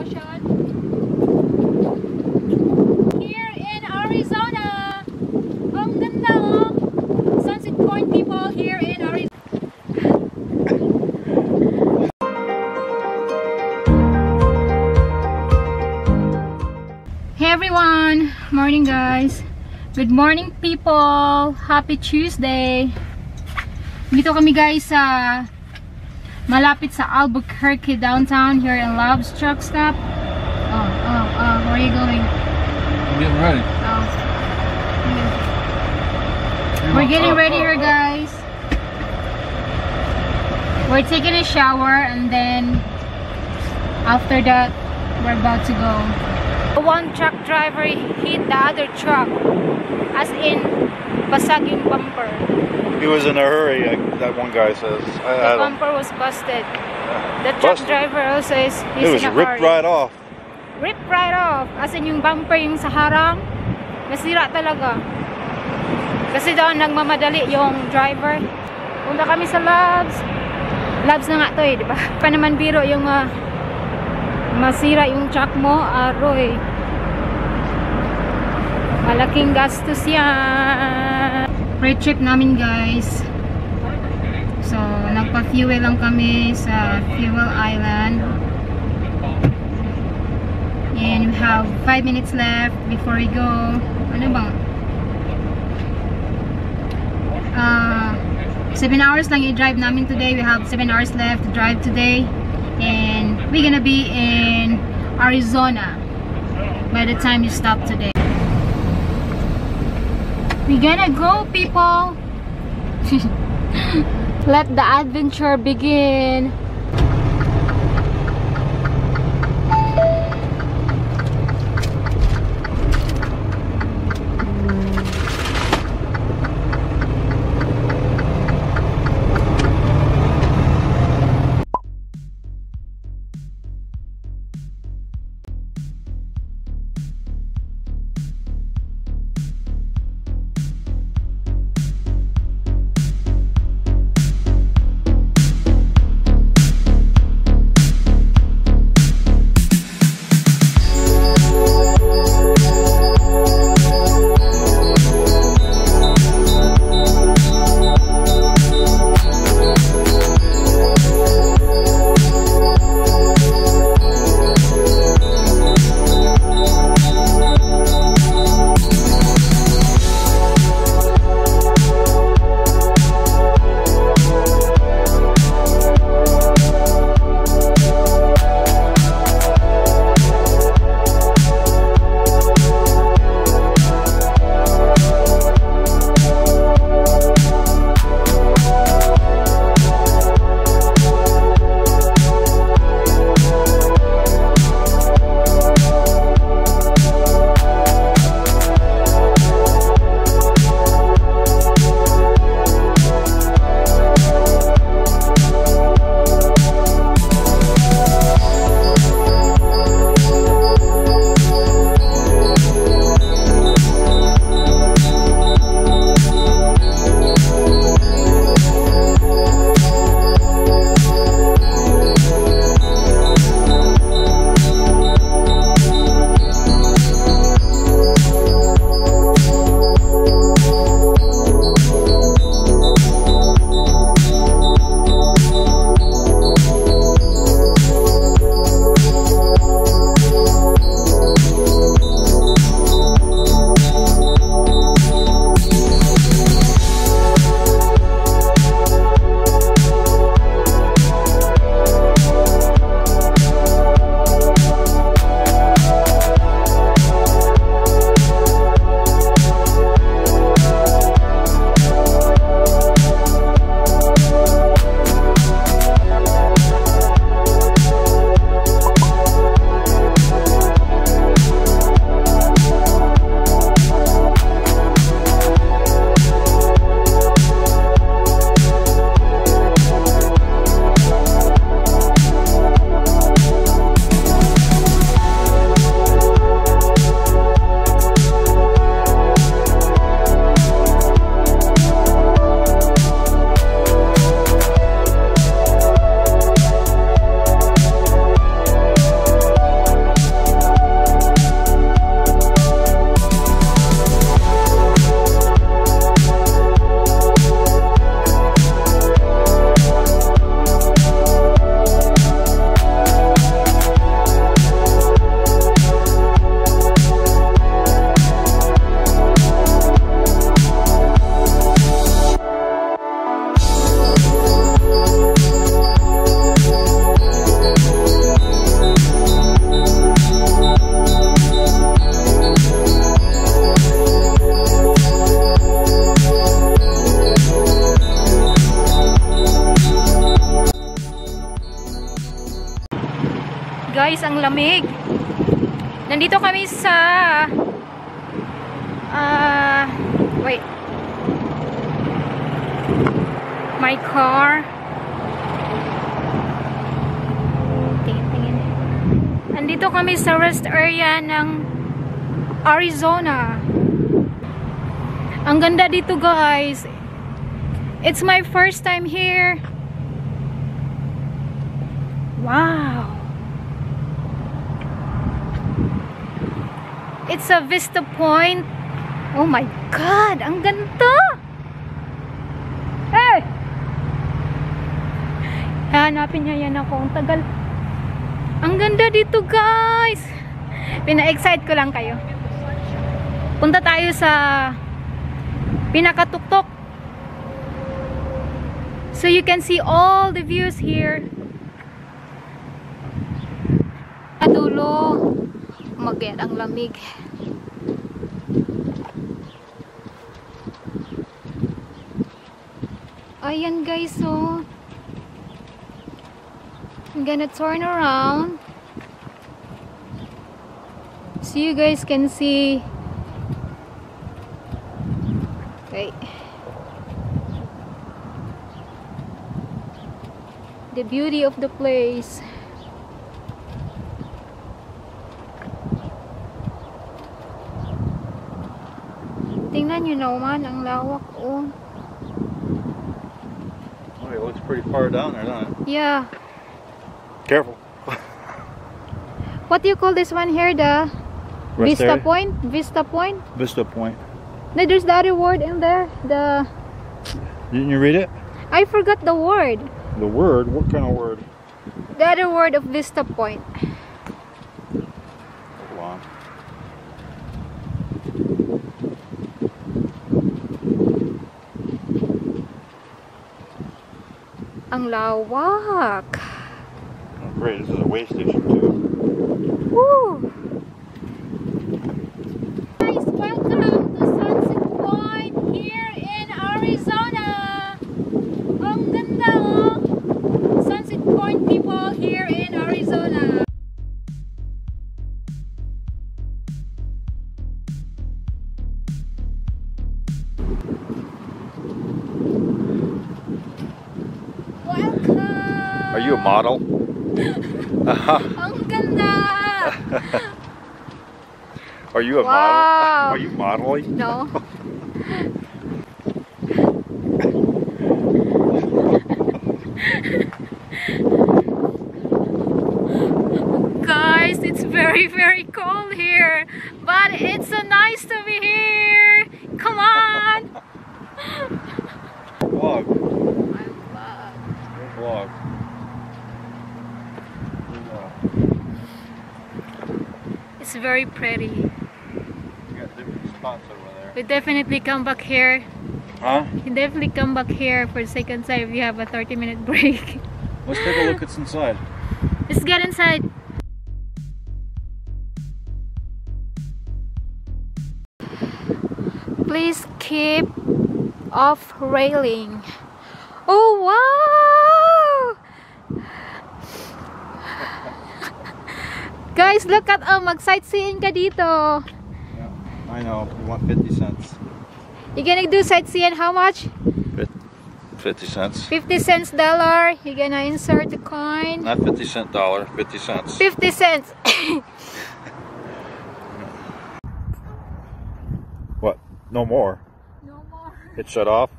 ocean. Here in Arizona. Ang ganda, oh. Sunset Point people here in Arizona. Hey everyone. Morning guys. Good morning people. Happy Tuesday. Dito kami guys sa malapit sa Albuquerque downtown here in Love's truck stop. Where are you going? We're getting ready. Oh. Yeah. We're getting ready here guys. We're taking a shower and then after that we're about to go. One truck driver hit the other truck as in basag yung bumper. He was in a hurry, that one guy says. The bumper was busted. The truck driver also is in a hurry. It was ripped right off. Ripped right off. As in yung bumper yung sa harang, nasira talaga. Kasi doon nagmamadali yung driver. Punta kami sa Love's. Love's na nga to eh, di ba? Pa naman biro yung masira yung truck mo, aroy. Malaking gastos yan. Free trip namin guys. So, nagpa-fuel lang kami sa fuel island. And we have 5 minutes left before we go. Ano ba? 7 hours lang i-drive namin today. We have 7 hours left to drive today. And we're gonna be in Arizona by the time you stop today. We're gonna go, people! Let the adventure begin! ang lamig. Nandito kami sa wait, my car. Nandito kami sa rest area ng Arizona. Ang ganda dito, guys. It's my first time here. Wow. It's a Vista Point. Oh my God, ang ganda. Hey! Hanapin niya yan ako. Ang tagal. Ang ganda dito, guys. Pina-excite ko lang kayo. Punta tayo sa pinakatuktok. So you can see all the views here. Adulo. Magayat ang lamig. Ayan, guys, so I'm gonna turn around so you guys can see. Okay, the beauty of the place. Tingnan nyo naman ang lawak, oh. Oh, it looks pretty far down there, doesn't it? Yeah. Careful. What do you call this one here? The Vista Point? Vista Point? Vista Point. No, there's the other word in there. The. Didn't you read it? I forgot the word. The word? What kind of word? The other word of Vista Point. Hold on. Ang lawak. Great, this is a way station too. Woo! Guys, welcome to Sunset Point here in Arizona. Ang ganda, oh. Sunset Point people here in Arizona. Welcome! Are you a model? Ang ganda! Are you a model? Are you modeling? No. Guys, it's very, very cold here, but it's so nice to be here. Come on! Vlog. My vlog. Good vlog. It's very pretty. You got different spots over there. We definitely come back here. Huh? You definitely come back here for a second time if you have a 30-minute break. Let's take a look what's inside. Let's get inside. Please keep off railing. Oh, wow! Guys, look at, oh, mag-sightseeing ka dito. Yeah, I know, we want 50 cents. You're gonna do sightseeing how much? 50 cents. 50 cents dollar, you're gonna insert the coin. Not 50 cent dollar, 50 cents. 50 cents. What? No more? No more. It shut off?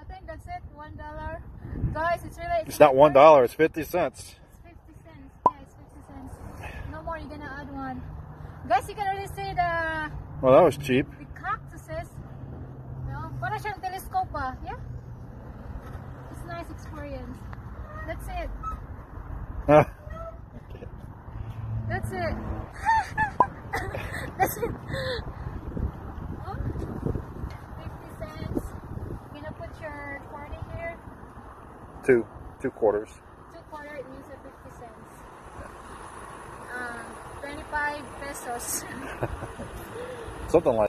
I think that's it, $1. Guys, it's really... It's not $1, it's 50 cents. You're gonna add one. Guys, you can already see the... Well, that was cheap. The cactuses. No? Para siyang telescope, yeah? It's a nice experience. That's it. That's it. That's it. Oh, 50 cents. You're gonna put your coin in here? Two quarters. 2 quarters, it means a 50 cents. 25 pesos. Something like that.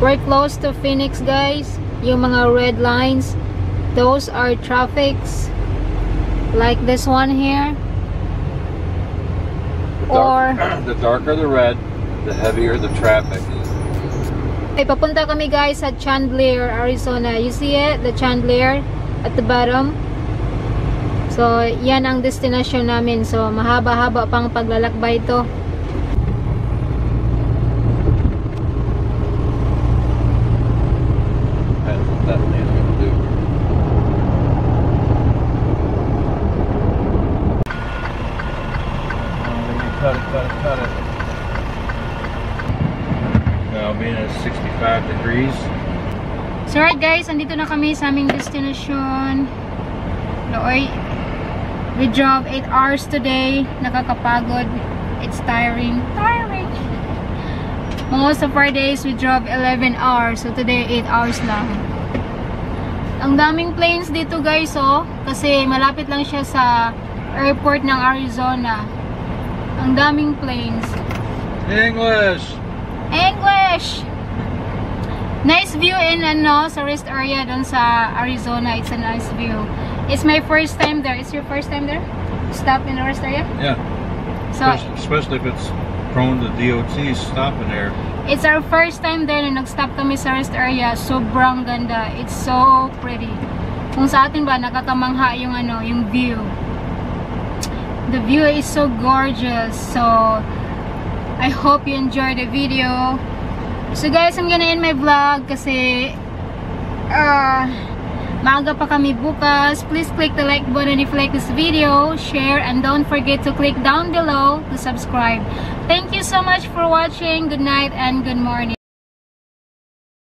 We're close to Phoenix, guys. Yung mga red lines, those are traffics, like this one here. The darker the red, the heavier the traffic is. Okay, papunta kami guys at Chandler, Arizona. You see it? The Chandler at the bottom. So, yan ang destination namin. So, mahaba-haba pang paglalakbay ito. So alright guys, andito na kami sa aming destination. Looy, we drove 8 hours today. Nakakapagod. It's tiring. Tiring! Most of our days, we drove 11 hours. So today, 8 hours lang. Ang daming planes dito guys, oh. Kasi malapit lang siya sa airport ng Arizona. Ang daming planes. English! English! Nice view in ano, sa rest area doon sa Arizona. It's a nice view. It's my first time there. It's your first time there? Stop in the rest area? Yeah. So, especially if it's prone to DOT stopping there. It's our first time there na nag-stop kami sa rest area. Sobrang ganda. It's so pretty. Kung sa atin ba, nakakamangha yung ano, yung view. The view is so gorgeous. So, I hope you enjoy the video. So guys, I'm gonna end my vlog kasi maaga pa kami bukas. Please click the like button if you like this video, share, and don't forget to click down below to subscribe. Thank you so much for watching. Good night and good morning.